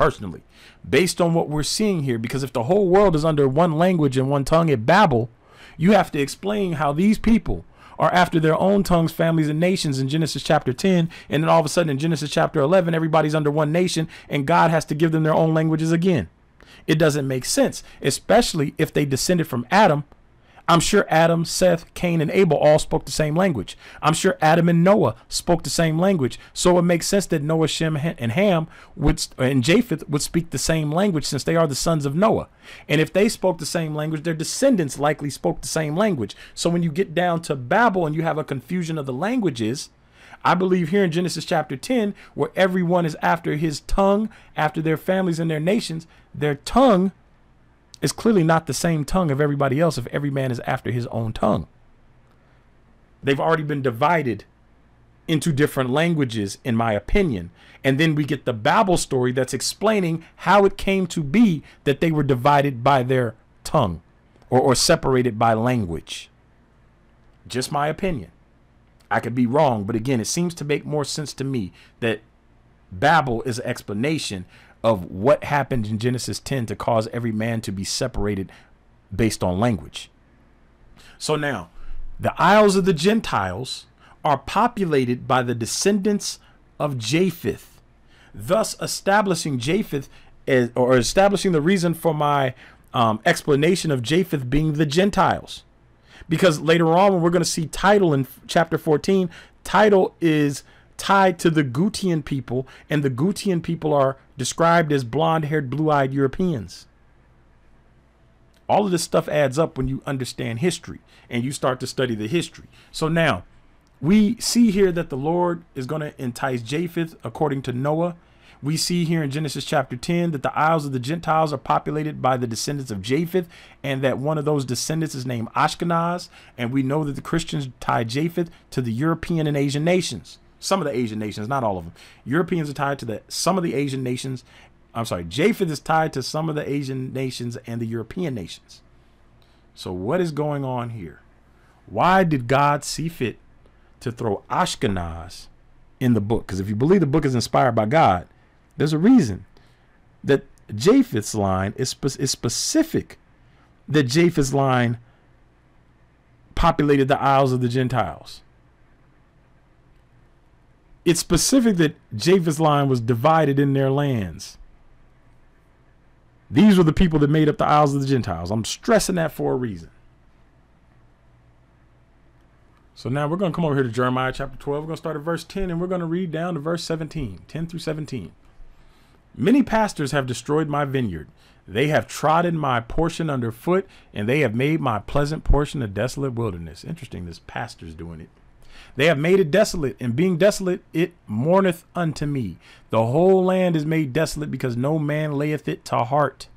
personally, based on what we're seeing here. Because if the whole world is under one language and one tongue at Babel, you have to explain how these people are after their own tongues, families, and nations in Genesis chapter 10. And then all of a sudden in Genesis chapter 11, everybody's under one nation and God has to give them their own languages again. It doesn't make sense, especially if they descended from Adam. I'm sure Adam, Seth, Cain, and Abel all spoke the same language. I'm sure Adam and Noah spoke the same language. So it makes sense that Noah, Shem, and Ham and Japheth would speak the same language, since they are the sons of Noah. And if they spoke the same language, their descendants likely spoke the same language. So when you get down to Babel and you have a confusion of the languages, I believe here in Genesis chapter 10, where everyone is after his tongue, after their families and their nations, their tongue is clearly not the same tongue of everybody else if every man is after his own tongue. They've already been divided into different languages, in my opinion. And then we get the Babel story that's explaining how it came to be that they were divided by their tongue, or separated by language. Just my opinion. I could be wrong, but again, it seems to make more sense to me that Babel is an explanation of what happened in Genesis 10 to cause every man to be separated based on language. So now, the isles of the Gentiles are populated by the descendants of Japheth, thus establishing Japheth as, or establishing the reason for my explanation of Japheth being the Gentiles. Because later on, when we're going to see Tidal in chapter 14, Tidal is tied to the Gutian people, and the Gutian people are described as blonde-haired, blue-eyed Europeans. All of this stuff adds up when you understand history and you start to study the history. So now we see here that the Lord is going to entice Japheth according to Noah. We see here in Genesis chapter 10 that the isles of the Gentiles are populated by the descendants of Japheth, and that one of those descendants is named Ashkenaz. And we know that the Christians tie Japheth to the European and Asian nations. Some of the Asian nations, not all of them. Europeans are tied to some of the Asian nations. I'm sorry, Japheth is tied to some of the Asian nations and the European nations. So what is going on here? Why did God see fit to throw Ashkenaz in the book? Because if you believe the book is inspired by God, there's a reason that Japheth's line is specific, that Japheth's line populated the isles of the Gentiles. It's specific that Japheth's line was divided in their lands. These were the people that made up the isles of the Gentiles. I'm stressing that for a reason. So now we're going to come over here to Jeremiah chapter 12. We're going to start at verse 10 and we're going to read down to verse 17, 10 through 17. Many pastors have destroyed my vineyard. They have trodden my portion underfoot, and they have made my pleasant portion a desolate wilderness. Interesting, this pastor's doing it. They have made it desolate, and being desolate, it mourneth unto me. The whole land is made desolate, because no man layeth it to heart.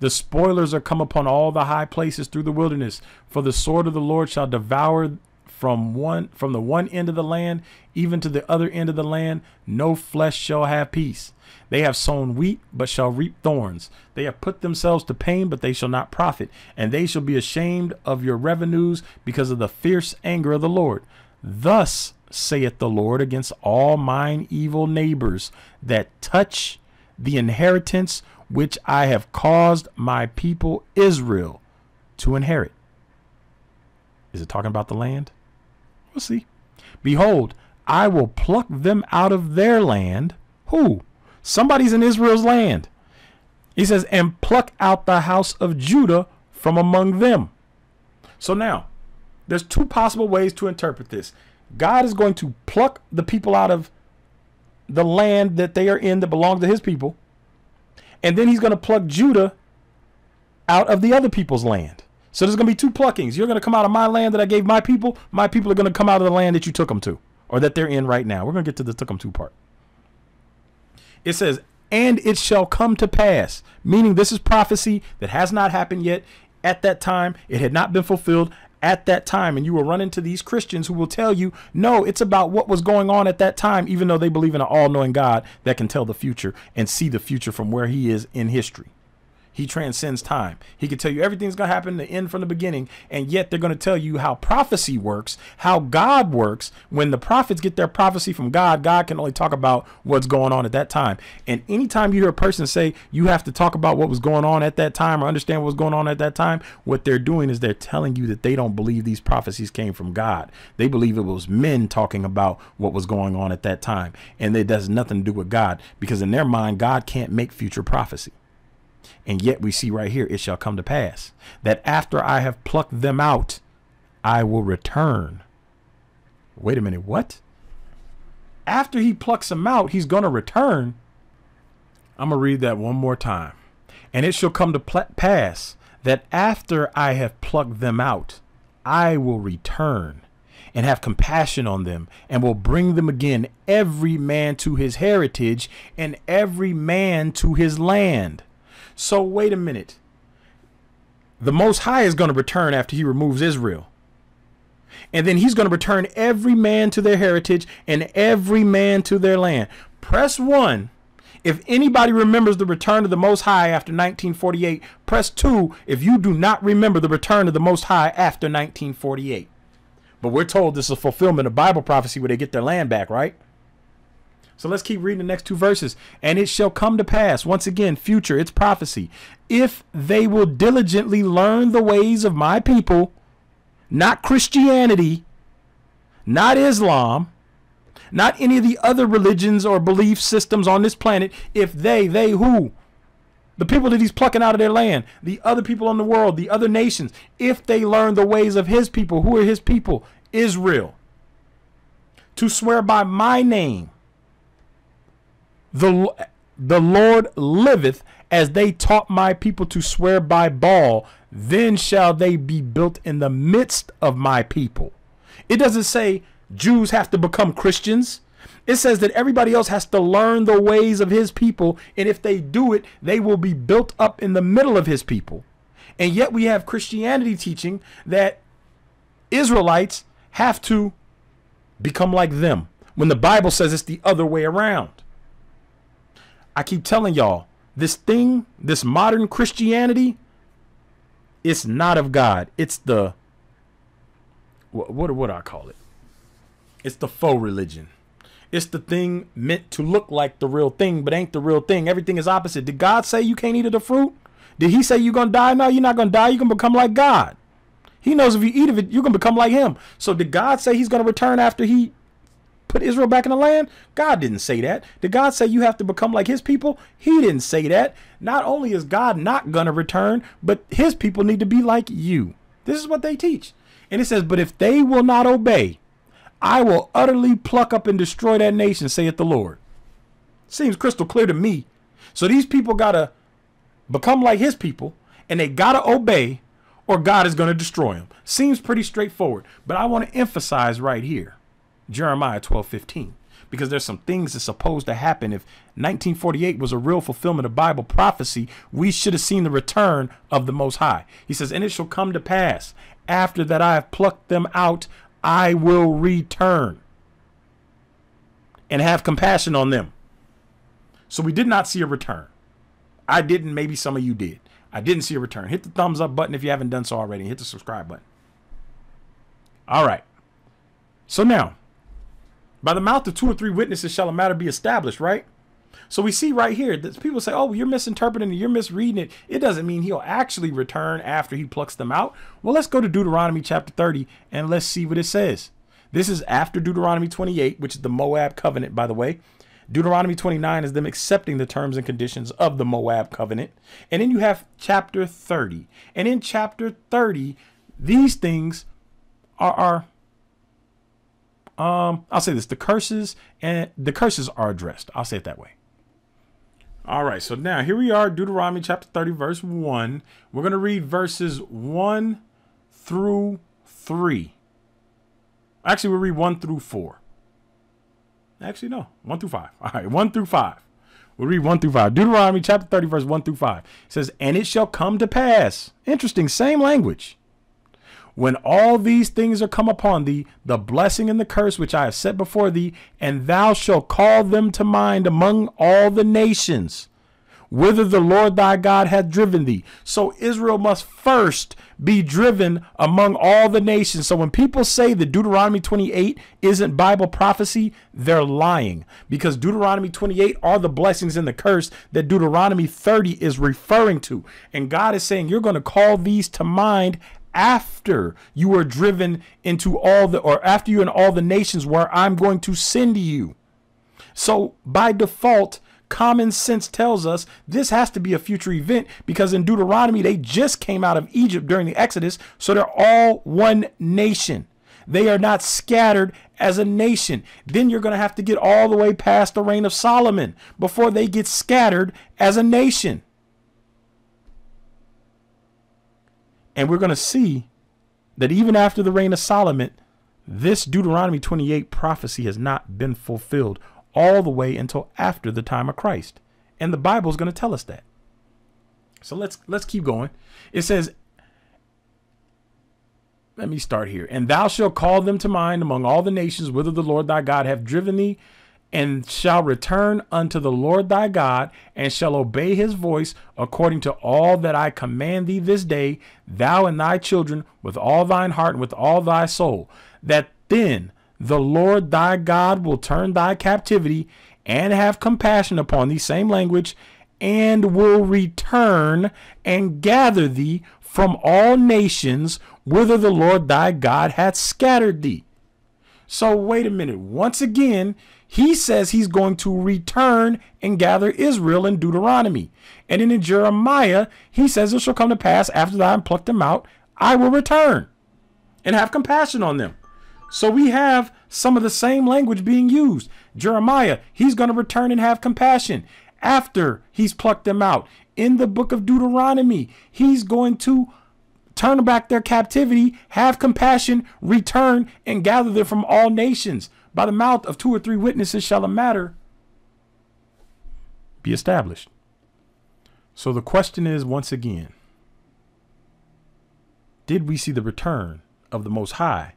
The spoilers are come upon all the high places through the wilderness, for the sword of the Lord shall devour from the one end of the land, even to the other end of the land. No flesh shall have peace. They have sown wheat, but shall reap thorns. They have put themselves to pain, but they shall not profit. And they shall be ashamed of your revenues because of the fierce anger of the Lord. Thus saith the Lord against all mine evil neighbors that touch the inheritance which I have caused my people Israel to inherit. Is it talking about the land? We'll see. Behold, I will pluck them out of their land. Who? Somebody's in Israel's land. He says, and pluck out the house of Judah from among them. So now there's two possible ways to interpret this. God is going to pluck the people out of the land that they are in that belongs to his people. And then he's going to pluck Judah out of the other people's land. So there's going to be two pluckings. You're going to come out of my land that I gave my people. My people are going to come out of the land that you took them to, or that they're in right now. We're going to get to the took them to part. It says, and it shall come to pass, meaning this is prophecy that has not happened yet. At that time, it had not been fulfilled at that time. And you will run into these Christians who will tell you, no, it's about what was going on at that time, even though they believe in an all-knowing God that can tell the future and see the future from where he is in history. He transcends time. He can tell you everything's going to happen, the end from the beginning, and yet they're going to tell you how prophecy works, how God works. When the prophets get their prophecy from God, God can only talk about what's going on at that time. And anytime you hear a person say you have to talk about what was going on at that time or understand what was going on at that time, what they're doing is they're telling you that they don't believe these prophecies came from God. They believe it was men talking about what was going on at that time, and it has nothing to do with God, because in their mind, God can't make future prophecy. And yet we see right here, it shall come to pass that after I have plucked them out, I will return. Wait a minute, what? After he plucks them out, he's going to return. I'm going to read that one more time. And it shall come to pass that after I have plucked them out, I will return and have compassion on them, and will bring them again, every man to his heritage and every man to his land. So wait a minute. The Most High is going to return after he removes Israel. And then he's going to return every man to their heritage and every man to their land. Press 1 if anybody remembers the return of the Most High after 1948. Press 2 if you do not remember the return of the Most High after 1948. But we're told this is a fulfillment of Bible prophecy where they get their land back, right? So let's keep reading the next two verses. And it shall come to pass, once again, future, it's prophecy, if they will diligently learn the ways of my people, not Christianity, not Islam, not any of the other religions or belief systems on this planet. If they who? The people that he's plucking out of their land, the other people in the world, the other nations, if they learn the ways of his people. Who are his people? Israel. To swear by my name, the Lord liveth, as they taught my people to swear by Baal, then shall they be built in the midst of my people. It doesn't say Jews have to become Christians. It says that everybody else has to learn the ways of his people, and if they do it, they will be built up in the middle of his people. And yet we have Christianity teaching that Israelites have to become like them, when the Bible says it's the other way around. I keep telling y'all, this thing, this modern Christianity, it's not of God. It's the, what do I call it? It's the faux religion. It's the thing meant to look like the real thing, but ain't the real thing. Everything is opposite. Did God say you can't eat of the fruit? Did he say you're going to die? No, you're not going to die. You're going to become like God. He knows if you eat of it, you're going to become like him. So did God say he's going to return after he put Israel back in the land? God didn't say that. Did God say you have to become like his people? He didn't say that. Not only is God not going to return, but his people need to be like you. This is what they teach. And it says, but if they will not obey, I will utterly pluck up and destroy that nation, saith the Lord. Seems crystal clear to me. So these people got to become like his people, and they got to obey, or God is going to destroy them. Seems pretty straightforward. But I want to emphasize right here, Jeremiah 12:15, because there's some things that's supposed to happen. If 1948 was a real fulfillment of Bible prophecy, we should have seen the return of the Most High. He says, and it shall come to pass, after that I have plucked them out, I will return and have compassion on them. So we did not see a return. I didn't. Maybe some of you did. I didn't see a return. Hit the thumbs up button if you haven't done so already. Hit the subscribe button. All right. So now, by the mouth of 2 or 3 witnesses shall a matter be established, right? So we see right here that people say, oh, you're misinterpreting it, you're misreading it. It doesn't mean he'll actually return after he plucks them out. Well, let's go to Deuteronomy chapter 30 and let's see what it says. This is after Deuteronomy 28, which is the Moab covenant, by the way. Deuteronomy 29 is them accepting the terms and conditions of the Moab covenant. And then you have chapter 30. And in chapter 30, these things are I'll say this, the curses are addressed. I'll say it that way. All right. So now here we are, Deuteronomy chapter 30, verse 1. We're going to read verses 1 through 3. Actually, we'll read 1 through 4. Actually, no, 1 through 5. All right. 1 through 5. We'll read 1 through 5. Deuteronomy chapter 30, verse 1 through 5. It says, and it shall come to pass. Interesting. Same language. When all these things are come upon thee, the blessing and the curse which I have set before thee, and thou shalt call them to mind among all the nations, whither the Lord thy God hath driven thee. So Israel must first be driven among all the nations. So when people say that Deuteronomy 28 isn't Bible prophecy, they're lying, because Deuteronomy 28 are the blessings and the curse that Deuteronomy 30 is referring to. And God is saying, you're going to call these to mind after you were driven into all the, or after you and all the nations where I'm going to send you. So by default, common sense tells us this has to be a future event, because in Deuteronomy, they just came out of Egypt during the Exodus. So they're all one nation. They are not scattered as a nation. Then you're going to have to get all the way past the reign of Solomon before they get scattered as a nation. And we're going to see that even after the reign of Solomon, this Deuteronomy 28 prophecy has not been fulfilled all the way until after the time of Christ. And the Bible is going to tell us that. So let's keep going. It says, let me start here. And thou shalt call them to mind among all the nations, whither the Lord thy God hath driven thee, and shall return unto the Lord thy God, and shall obey his voice according to all that I command thee this day, thou and thy children, with all thine heart and with all thy soul, that then the Lord thy God will turn thy captivity and have compassion upon thee, same language, and will return and gather thee from all nations whither the Lord thy God hath scattered thee. So wait a minute. Once again, he says he's going to return and gather Israel in Deuteronomy. And then in Jeremiah, he says, it shall come to pass after that I have plucked them out, I will return and have compassion on them. So we have some of the same language being used. Jeremiah, he's going to return and have compassion after he's plucked them out. In the book of Deuteronomy, he's going to turn back their captivity, have compassion, return, and gather them from all nations. By the mouth of 2 or 3 witnesses shall a matter be established. So the question is, once again, did we see the return of the Most High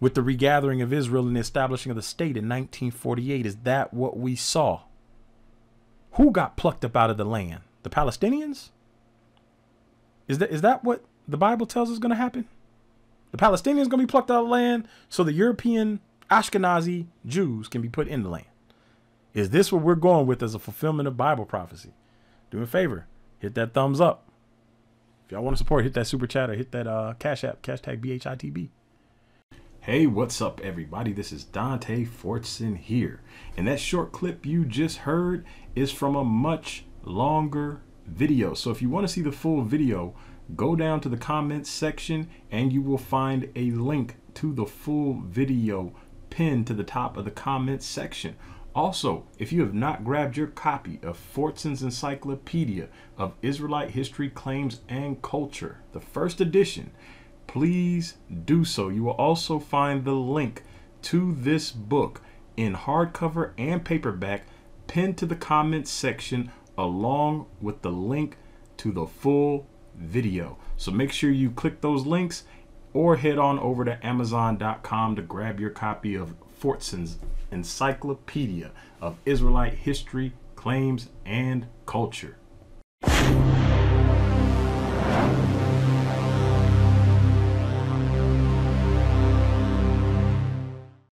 with the regathering of Israel and the establishing of the state in 1948? Is that what we saw? Who got plucked up out of the land? The Palestinians? Is that what the Bible tells us is going to happen? The Palestinians going to be plucked out of the land so the European Ashkenazi Jews can be put in the land. Is this what we're going with as a fulfillment of Bible prophecy? Do me a favor, hit that thumbs up. If y'all want to support, hit that super chat or hit that Cash App, #BHITB. Hey, what's up everybody? This is Dante Fortson here. And that short clip you just heard is from a much longer video. So if you want to see the full video, go down to the comments section and you will find a link to the full video pinned to the top of the comments section. Also, if you have not grabbed your copy of Fortson's Encyclopedia of Israelite History, Claims, and Culture, the first edition, please do so. You will also find the link to this book in hardcover and paperback pinned to the comments section, along with the link to the full video. So make sure you click those links or head on over to Amazon.com to grab your copy of Fortson's Encyclopedia of Israelite History, Claims, and Culture.